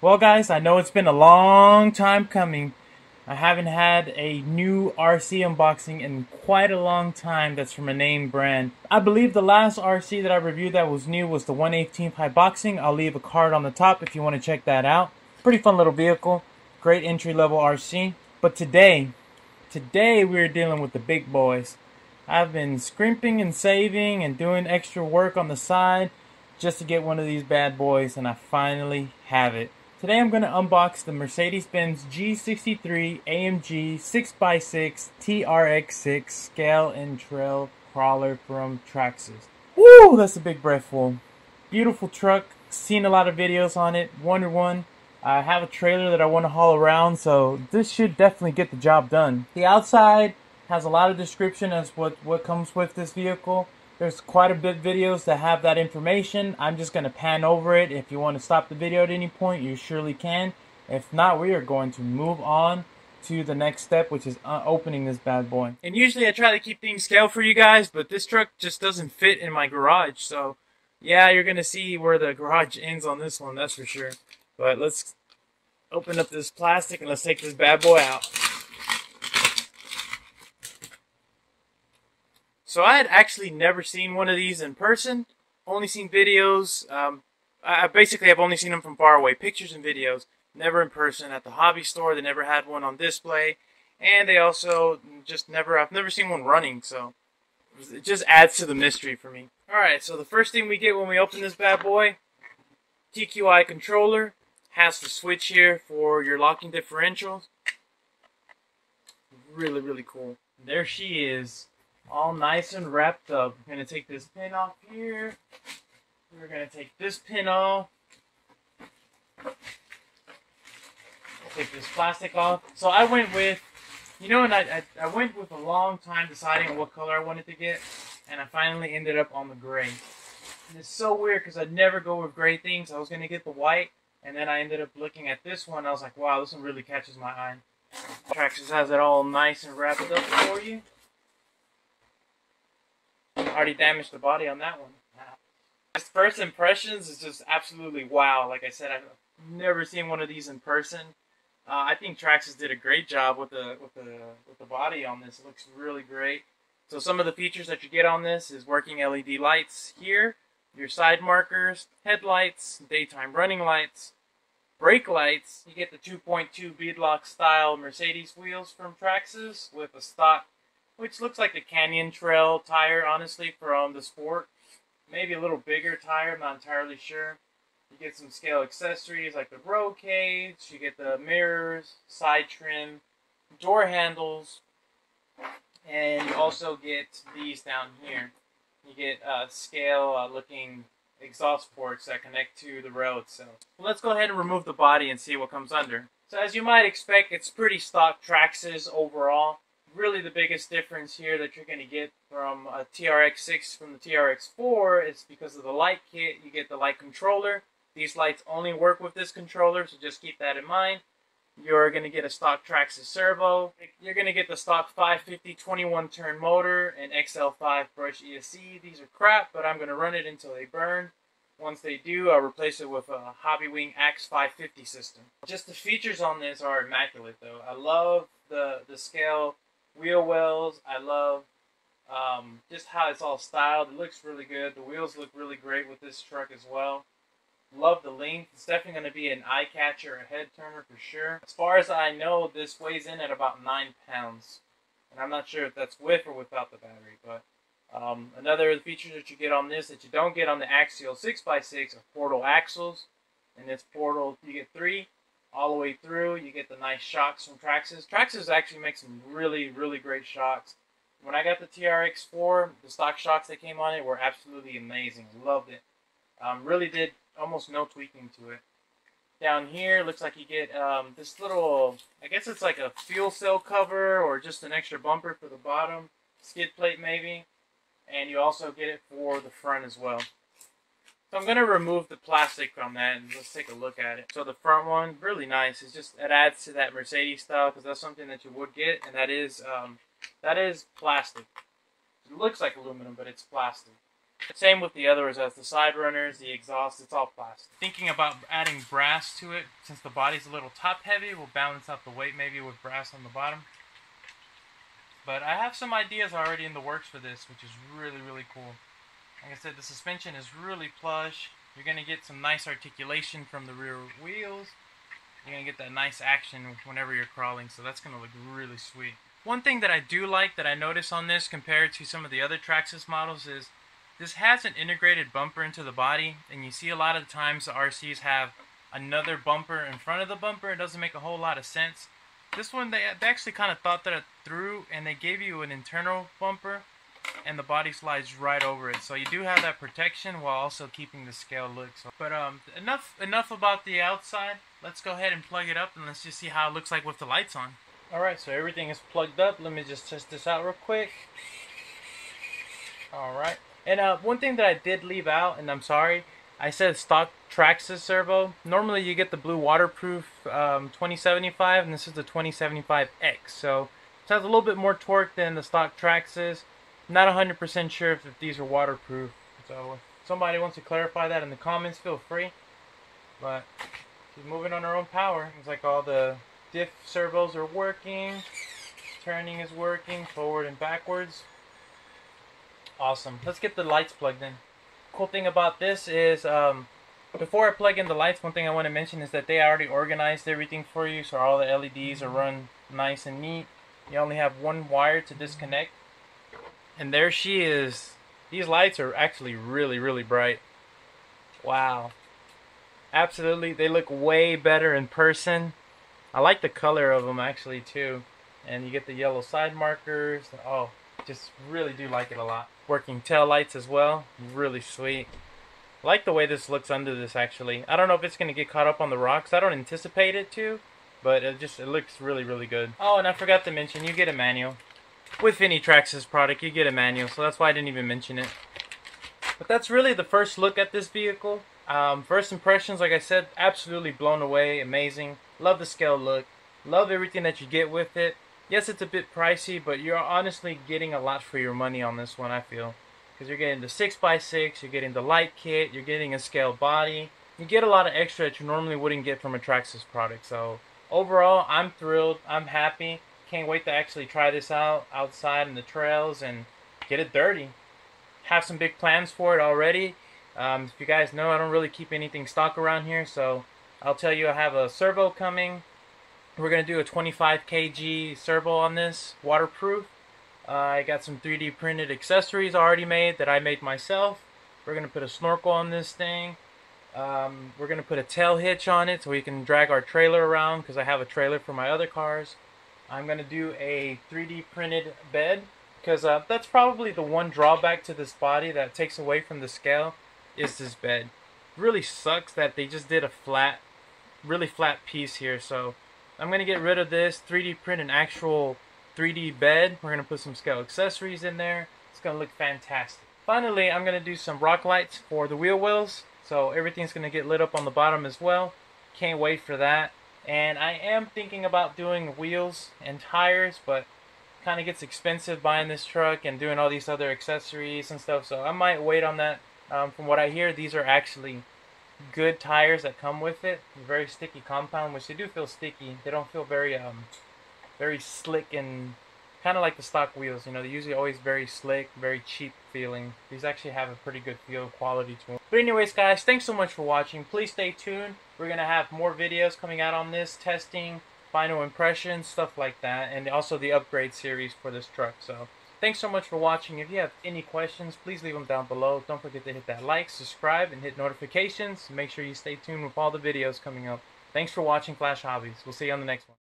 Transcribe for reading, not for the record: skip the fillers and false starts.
Well guys, I know it's been a long time coming. I haven't had a new RC unboxing in quite a long time that's from a name brand. I believe the last RC that I reviewed that was new was the 1/18 high boxing. I'll leave a card on the top if you want to check that out. Pretty fun little vehicle. Great entry level RC. But today we're dealing with the big boys. I've been scrimping and saving and doing extra work on the side just to get one of these bad boys, and I finally have it. Today I'm going to unbox the Mercedes-Benz G63 AMG 6x6 TRX6 Scale and Trail Crawler from Traxxas. Woo! That's a big breathful. Beautiful truck. Seen a lot of videos on it. Wonder one. I have a trailer that I want to haul around, so this should definitely get the job done. The outside has a lot of description as what comes with this vehicle. There's quite a bit of videos that have that information. I'm just going to pan over it. If you want to stop the video at any point, you surely can. If not, we are going to move on to the next step, which is opening this bad boy. And usually I try to keep things scale for you guys, but this truck just doesn't fit in my garage. So, yeah, you're going to see where the garage ends on this one, that's for sure. But let's open up this plastic and let's take this bad boy out. So I had actually never seen one of these in person, only seen videos. I basically have only seen them from far away, pictures and videos, never in person. At the hobby store, they never had one on display, and they also just never, I've never seen one running, so it just adds to the mystery for me. Alright, so the first thing we get when we open this bad boy, TQI controller, has the switch here for your locking differentials. Really, really cool. There she is. All nice and wrapped up. We're going to take this pin off here. We're going to take this pin off. Take this plastic off. So I went with, you know, and I went with a long time deciding what color I wanted to get. And I finally ended up on the gray. And it's so weird because I never go with gray things. I was going to get the white. And then I ended up looking at this one. I was like, wow, this one really catches my eye. Traxxas has it all nice and wrapped up for you. Already damaged the body on that one. Wow. His first impressions is just absolutely wow. Like I said, I've never seen one of these in person. I think Traxxas did a great job with the body on this. It looks really great. So some of the features that you get on this is working LED lights here, your side markers, headlights, daytime running lights, brake lights. You get the 2.2 beadlock style Mercedes wheels from Traxxas with a stock, which looks like the Canyon Trail tire, honestly, from the Sport. Maybe a little bigger tire, I'm not entirely sure. You get some scale accessories like the roll cage, you get the mirrors, side trim, door handles, and you also get these down here. You get scale looking exhaust ports that connect to the rail itself. Well, let's go ahead and remove the body and see what comes under. So as you might expect, it's pretty stock Traxxas overall. Really the biggest difference here that you're going to get from a TRX6 from the TRX4 is because of the light kit. You get the light controller. These lights only work with this controller, so just keep that in mind. You're going to get a stock Traxxas servo. You're going to get the stock 550 21-turn motor and XL5 brush ESC. These are crap, but I'm going to run it until they burn. Once they do, I'll replace it with a Hobbywing AX550 system. Just the features on this are immaculate, though. I love the scale wheel wells. I love just how it's all styled. It looks really good. The wheels look really great with this truck as well. Love the length. It's definitely going to be an eye catcher, a head turner for sure. As far as I know, this weighs in at about 9 pounds. And I'm not sure if that's with or without the battery. But another of the features that you get on this that you don't get on the Axial 6x6 are portal axles. And this portal, you get 3. All the way through, you get the nice shocks from Traxxas. Traxxas actually makes some really, really great shocks. When I got the TRX4, the stock shocks that came on it were absolutely amazing. Loved it. Really did almost no tweaking to it. Down here, looks like you get this little, I guess it's like a fuel cell cover or just an extra bumper for the bottom. Skid plate maybe. And you also get it for the front as well. So I'm going to remove the plastic from that and let's take a look at it. So the front one, really nice. It's just, it adds to that Mercedes style because that's something that you would get. And that is plastic. It looks like aluminum, but it's plastic. Same with the others, as the side runners, the exhaust, it's all plastic. Thinking about adding brass to it, since the body's a little top heavy, we'll balance out the weight maybe with brass on the bottom. But I have some ideas already in the works for this, which is really, really cool. Like I said, the suspension is really plush. You're going to get some nice articulation from the rear wheels. You're going to get that nice action whenever you're crawling, so that's going to look really sweet. One thing that I do like that I notice on this compared to some of the other Traxxas models is this has an integrated bumper into the body, and you see a lot of times the RCs have another bumper in front of the bumper. It doesn't make a whole lot of sense. This one, they actually kind of thought that through, and they gave you an internal bumper, and the body slides right over it, so you do have that protection while also keeping the scale look. But enough about the outside. Let's go ahead and plug it up, and let's just see how it looks like with the lights on. Alright, so everything is plugged up. Let me just test this out real quick. Alright, and one thing that I did leave out, and I'm sorry, I said stock Traxxas servo. Normally you get the blue waterproof 2075, and this is the 2075X, so it has a little bit more torque than the stock Traxxas. Not 100% sure if these are waterproof, so if somebody wants to clarify that in the comments, feel free. But she's moving on her own power. It's like all the diff servos are working, turning is working, forward and backwards. Awesome. Let's get the lights plugged in. Cool thing about this is before I plug in the lights, one thing I want to mention is that they already organized everything for you, so all the LEDs are run nice and neat. You only have one wire to disconnect. And there she is. These lights are actually really, really bright. Wow. Absolutely. They look way better in person. I like the color of them actually too. And you get the yellow side markers. Oh, just really do like it a lot. Working tail lights as well. Really sweet. I like the way this looks under this actually. I don't know if it's going to get caught up on the rocks. I don't anticipate it to. But it looks really, really good. Oh, and I forgot to mention, you get a manual. With any Traxxas product, you get a manual, so that's why I didn't even mention it. But that's really the first look at this vehicle. First impressions, like I said, absolutely blown away, amazing. Love the scale look, love everything that you get with it. Yes, it's a bit pricey, but you're honestly getting a lot for your money on this one, I feel. Because you're getting the 6x6, you're getting the light kit, you're getting a scale body. You get a lot of extra that you normally wouldn't get from a Traxxas product. So overall, I'm thrilled, I'm happy. Can't wait to actually try this out outside in the trails and get it dirty. Have some big plans for it already. If you guys know, I don't really keep anything stock around here, so I'll tell you I have a servo coming. We're going to do a 25 kg servo on this, waterproof. I got some 3D printed accessories already made that I made myself. We're going to put a snorkel on this thing. We're going to put a tail hitch on it so we can drag our trailer around, because I have a trailer for my other cars. I'm going to do a 3D printed bed, because that's probably the one drawback to this body that takes away from the scale is this bed. Really sucks that they just did a flat, really flat piece here, so I'm going to get rid of this, 3D print an actual 3D bed. We're going to put some scale accessories in there. It's going to look fantastic. Finally, I'm going to do some rock lights for the wheel wells, so everything's going to get lit up on the bottom as well. Can't wait for that. And I am thinking about doing wheels and tires, but kind of gets expensive buying this truck and doing all these other accessories and stuff, so I might wait on that. From what I hear, these are actually good tires that come with it. Very sticky compound, which they do feel sticky. They don't feel very very slick, and kind of like the stock wheels, you know, they're usually always very slick, very cheap feeling. These actually have a pretty good feel of quality to them. But anyways guys, thanks so much for watching. Please stay tuned. We're going to have more videos coming out on this, testing, final impressions, stuff like that, and also the upgrade series for this truck. So thanks so much for watching. If you have any questions, please leave them down below. Don't forget to hit that like, subscribe, and hit notifications. Make sure you stay tuned with all the videos coming up. Thanks for watching Flash Hobbies. We'll see you on the next one.